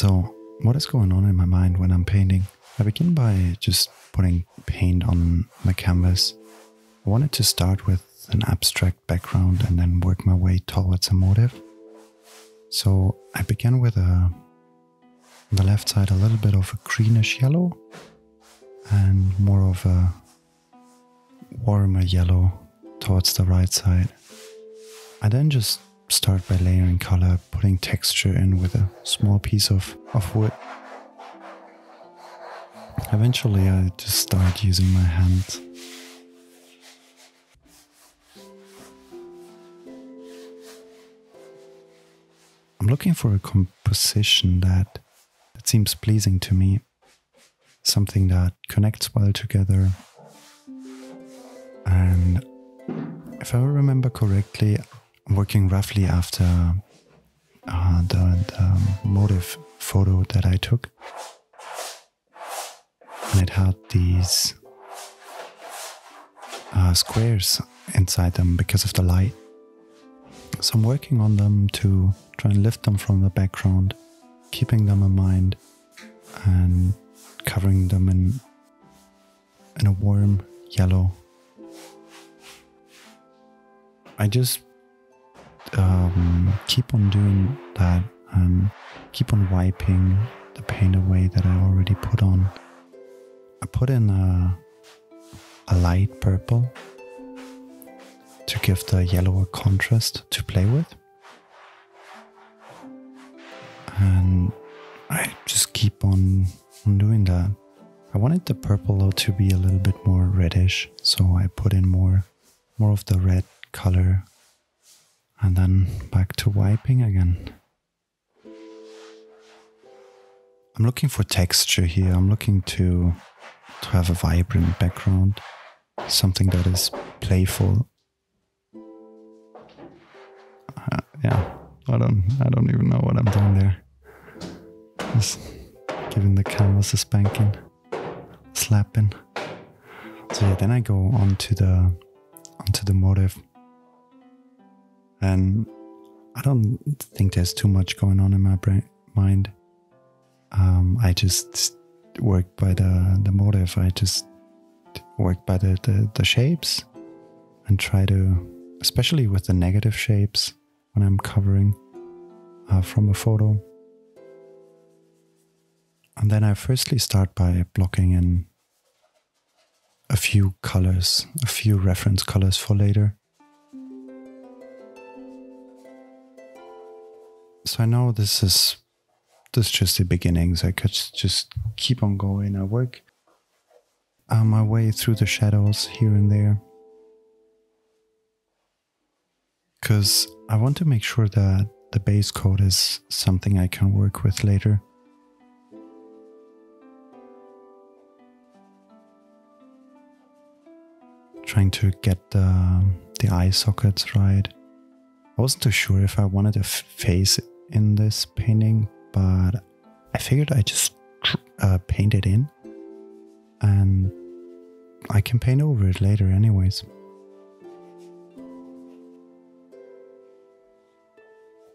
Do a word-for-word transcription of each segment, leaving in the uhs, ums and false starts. So what is going on in my mind when I'm painting? I begin by just putting paint on my canvas. I wanted to start with an abstract background and then work my way towards a motif. So I began with a, on the left side, a little bit of a greenish yellow and more of a warmer yellow towards the right side. I then just start by layering color, putting texture in with a small piece of, of wood. Eventually I just start using my hand. I'm looking for a composition that, that seems pleasing to me, something that connects well together. And if I remember correctly, I'm working roughly after uh, the, the motif photo that I took. And it had these uh, squares inside them because of the light. So I'm working on them to try and lift them from the background, keeping them in mind and covering them in, in a warm yellow. I just um, keep on doing that and keep on wiping the paint away that I already put on. I put in a, a light purple to give the yellow a contrast to play with. And I just keep on, on doing that. I wanted the purple though to be a little bit more reddish, so I put in more, more of the red color and then back to wiping again. I'm looking for texture here. I'm looking to, to have a vibrant background, something that is playful. Uh, yeah, I don't, I don't even know what I'm doing there. Just giving the canvas a spanking, slapping. So yeah, then I go onto the, onto the motif, and I don't think there's too much going on in my brain mind. Um, I just work by the the motif. I just work by the, the the shapes and try to, especially with the negative shapes. When I'm covering uh, from a photo. And then I firstly start by blocking in a few colors, a few reference colors for later. So I know this is, this is just the beginnings. I could just keep on going. I work uh, my way through the shadows here and there, because I want to make sure that the base coat is something I can work with later. Trying to get the, the eye sockets right. I wasn't too sure if I wanted a face in this painting, but I figured I just uh, paint it in and I can paint over it later anyways.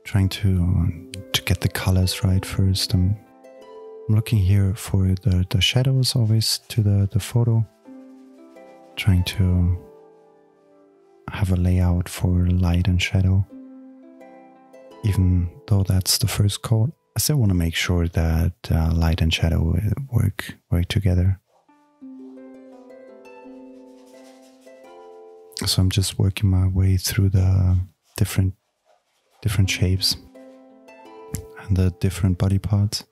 Trying to to get the colors right first. I'm, I'm looking here for the, the shadows always to the, the photo. Trying to have a layout for light and shadow. Even though that's the first coat, I still want to make sure that uh, light and shadow work, work together. So I'm just working my way through the different different shapes and the different body parts.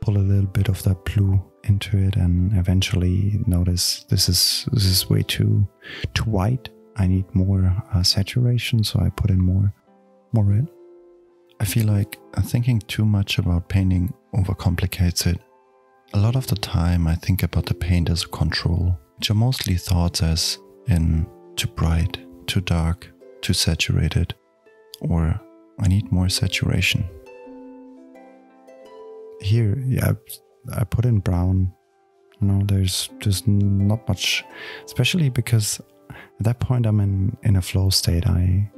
Pull a little bit of that blue into it and eventually notice this is this is way too too white. I need more uh, saturation, so I put in more more red. I feel like thinking too much about painting overcomplicates it. A lot of the time I think about the paint as a control, which are mostly thoughts as in too bright, too dark, too saturated, or I need more saturation. Here, yeah, I put in brown. You know, there's just not much, especially because at that point I'm in, in a flow state. I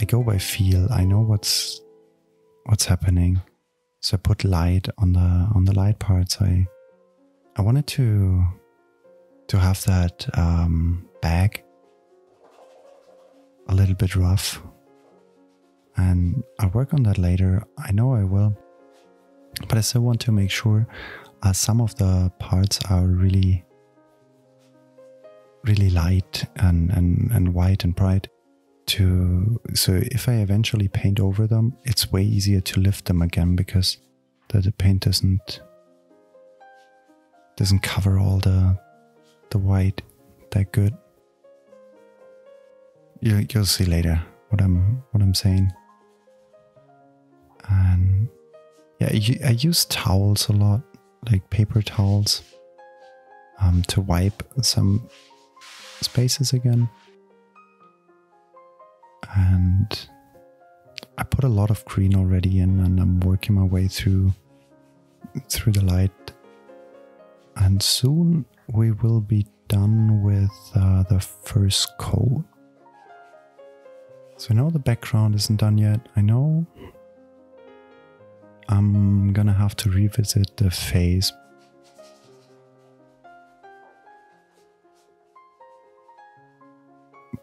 I go by feel. I know what's what's happening. So I put light on the on the light parts. I I wanted to to have that um, bag a little bit rough, and I'll work on that later. I know I will, but I still want to make sure uh, some of the parts are really really light and, and, and white and bright. To so if I eventually paint over them, it's way easier to lift them again, because the, the paint doesn't doesn't cover all the the white that good. You, you'll see later what I'm what I'm saying. And yeah, I, I use towels a lot, like paper towels, um, to wipe some spaces again. And I put a lot of green already in, and I'm working my way through through the light. And soon we will be done with uh, the first coat. So I know the background isn't done yet. I know I'm gonna have to revisit the face.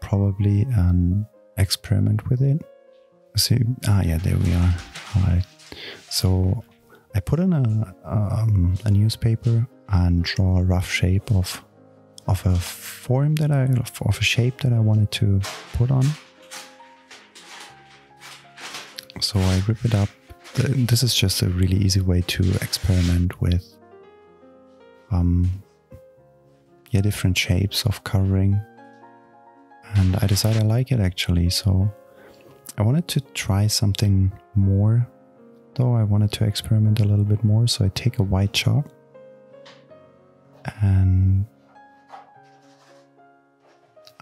Probably and experiment with it. See, ah, yeah, there we are. All right. So I put in a um, a newspaper and draw a rough shape of of a form that I of a shape that I wanted to put on. So I rip it up. This is just a really easy way to experiment with um yeah different shapes of covering. And I decided I like it actually, so I wanted to try something more, though. I wanted to experiment a little bit more, so I take a white chalk and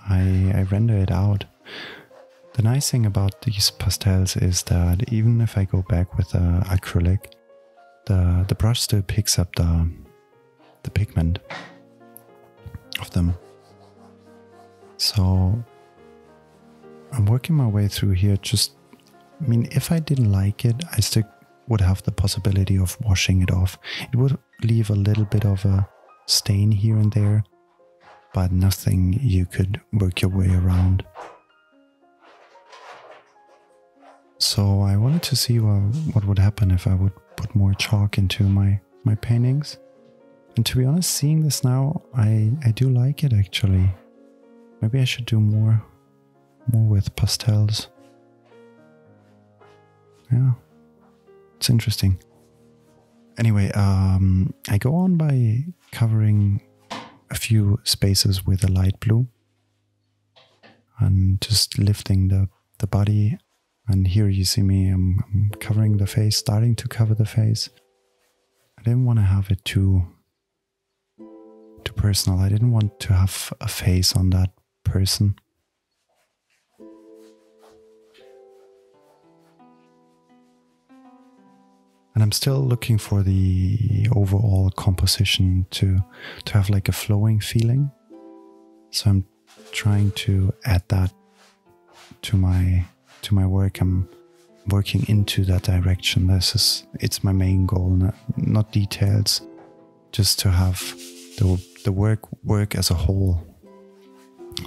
I, I render it out. The nice thing about these pastels is that even if I go back with uh, acrylic, the, the brush still picks up the, the pigment of them. So I'm working my way through here. Just, I mean, if I didn't like it, I still would have the possibility of washing it off. It would leave a little bit of a stain here and there, but nothing you could work your way around. So I wanted to see what, what would happen if I would put more chalk into my, my paintings. And to be honest, seeing this now, I, I do like it actually. Maybe I should do more, more with pastels. Yeah, it's interesting. Anyway, um, I go on by covering a few spaces with a light blue and just lifting the, the body. And here you see me, I'm, I'm covering the face, starting to cover the face. I didn't want to have it too, too personal. I didn't want to have a face on that person. And I'm still looking for the overall composition to to have like a flowing feeling. So I'm trying to add that to my to my work. I'm working into that direction. This is it's my main goal, not, not details, just to have the the work work as a whole.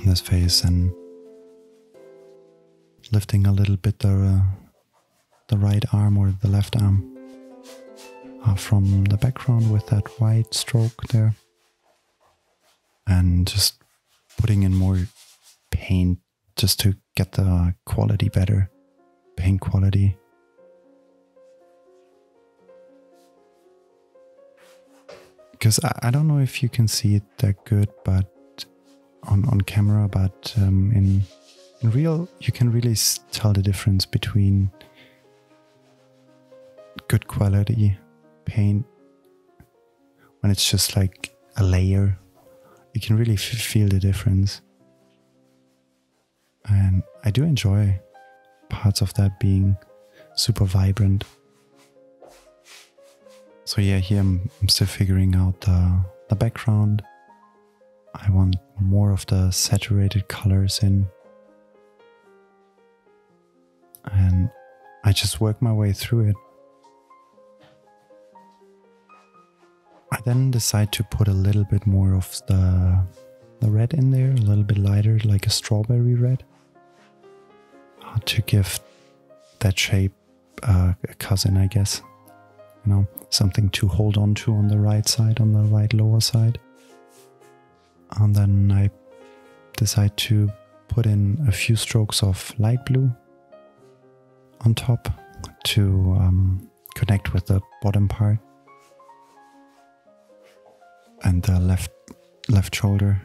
This face, and lifting a little bit the uh, the right arm or the left arm uh, from the background with that white stroke there, and just putting in more paint just to get the quality better, paint quality. Because I, I don't know if you can see it that good, but on on camera, but um, in in real, you can really tell the difference between good quality paint when it's just like a layer. You can really f feel the difference, and I do enjoy parts of that being super vibrant. So yeah, here I'm, I'm still figuring out the the background. I want more of the saturated colors in. And I just work my way through it. I then decide to put a little bit more of the, the red in there, a little bit lighter, like a strawberry red, uh, to give that shape uh, a cousin, I guess. You know, something to hold on to on the right side, on the right lower side. And then I decide to put in a few strokes of light blue on top to um, connect with the bottom part and the left left shoulder.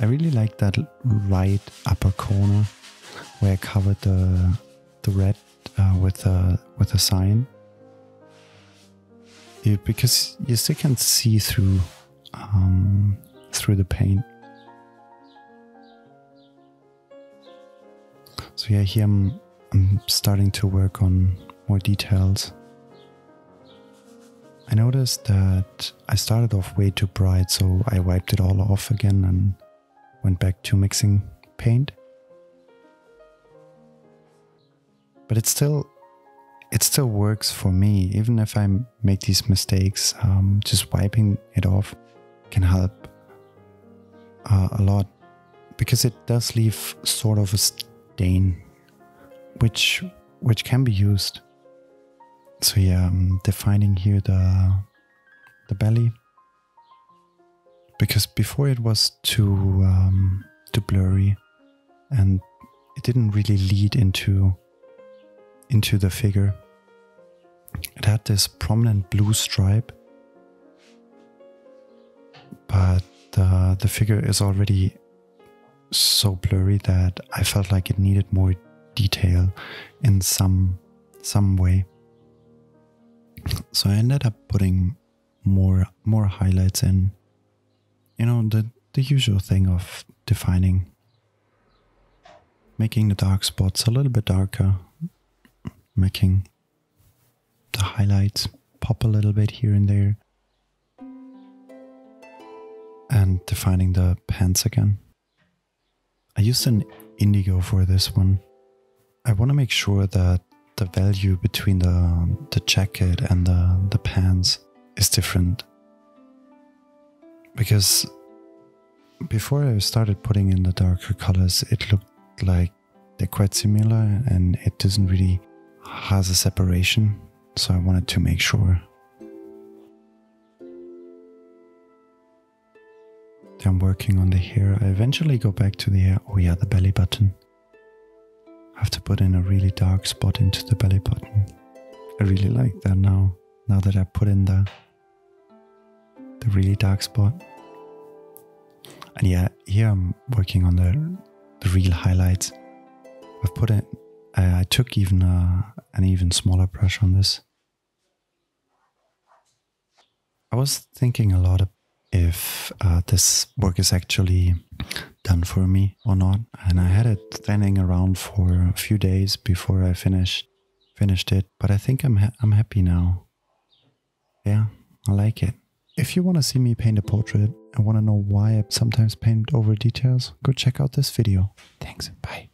I really like that right upper corner where I covered the the red uh, with a with a sign. You, because you still can see through um, through the paint. So yeah, here I'm, I'm starting to work on more details. I noticed that I started off way too bright, so I wiped it all off again and went back to mixing paint. But it's still, it still works for me, even if I make these mistakes. Um, just wiping it off can help uh, a lot, because it does leave sort of a stain, which which can be used. So yeah, I'm defining here the the belly, because before it was too um, too blurry, and it didn't really lead into into the figure. It had this prominent blue stripe, but uh, the figure is already so blurry that I felt like it needed more detail in some some way. So I ended up putting more more highlights in. You know, the, the usual thing of defining, making the dark spots a little bit darker, making the highlights pop a little bit here and there, and defining the pants again. I used an indigo for this one. I want to make sure that the value between the, the jacket and the, the pants is different. Because before I started putting in the darker colors, it looked like they're quite similar and it doesn't really has a separation, so I wanted to make sure. I'm working on the hair. I eventually go back to the hair. Oh yeah, the belly button. I have to put in a really dark spot into the belly button. I really like that now. Now that I put in the the really dark spot. And yeah, here I'm working on the, the real highlights. I've put in I took even a, an even smaller brush on this. I was thinking a lot of if uh, this work is actually done for me or not, and I had it standing around for a few days before I finished finished it. But I think I'm ha I'm happy now. Yeah, I like it. If you want to see me paint a portrait and want to know why I sometimes paint over details, go check out this video. Thanks. Bye.